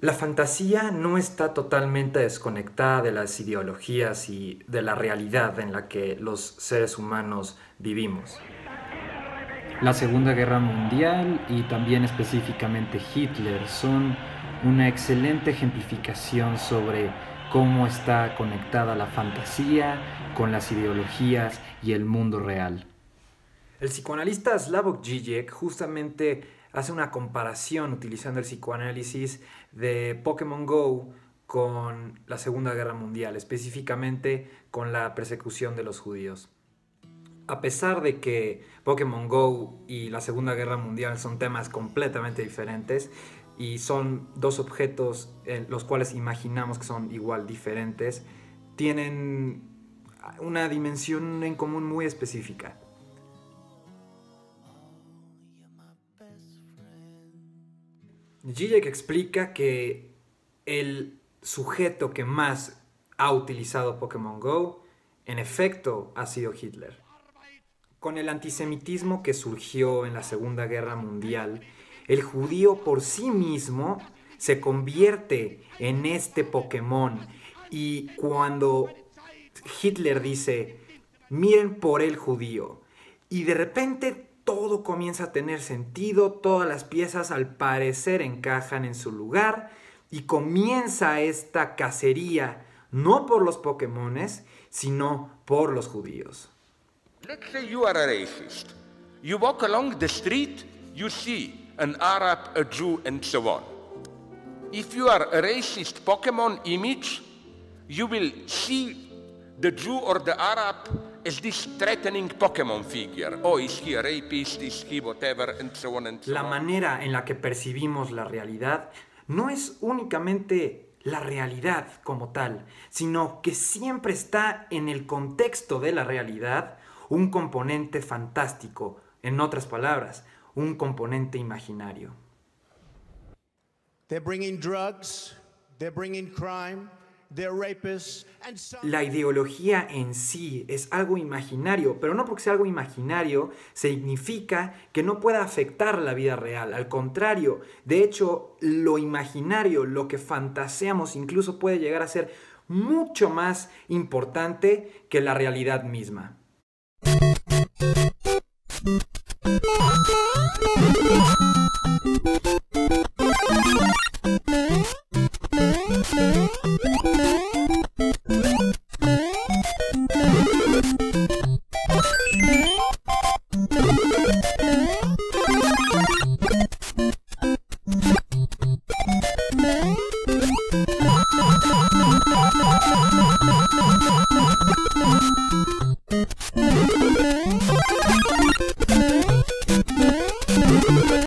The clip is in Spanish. La fantasía no está totalmente desconectada de las ideologías y de la realidad en la que los seres humanos vivimos. La Segunda Guerra Mundial y también específicamente Hitler son una excelente ejemplificación sobre cómo está conectada la fantasía con las ideologías y el mundo real. El psicoanalista Slavoj Žižek justamente hace una comparación utilizando el psicoanálisis de Pokémon Go con la Segunda Guerra Mundial, específicamente con la persecución de los judíos. A pesar de que Pokémon Go y la Segunda Guerra Mundial son temas completamente diferentes y son dos objetos en los cuales imaginamos que son igual diferentes, tienen una dimensión en común muy específica. Žižek explica que el sujeto que más ha utilizado Pokémon Go, en efecto, ha sido Hitler. Con el antisemitismo que surgió en la Segunda Guerra Mundial, el judío por sí mismo se convierte en este Pokémon. Y cuando Hitler dice, miren por el judío, y de repente todo comienza a tener sentido, todas las piezas al parecer encajan en su lugar y comienza esta cacería, no por los Pokémones, sino por los judíos. Let's say you are a racist. You walk along the street, you see an Arab, a Jew, and so on. If you are a racist Pokémon image, you will see the Jew or the Arab as this threatening Pokémon figure. Oh, is he a rapist, is he whatever, and so on and so on. La manera en la que percibimos la realidad no es únicamente la realidad como tal, sino que siempre está en el contexto de la realidad un componente fantástico, en otras palabras, un componente imaginario. They're bringing drugs, they're bringing crime. La ideología en sí es algo imaginario, pero no porque sea algo imaginario significa que no pueda afectar la vida real. Al contrario, de hecho, lo imaginario, lo que fantaseamos, incluso puede llegar a ser mucho más importante que la realidad misma.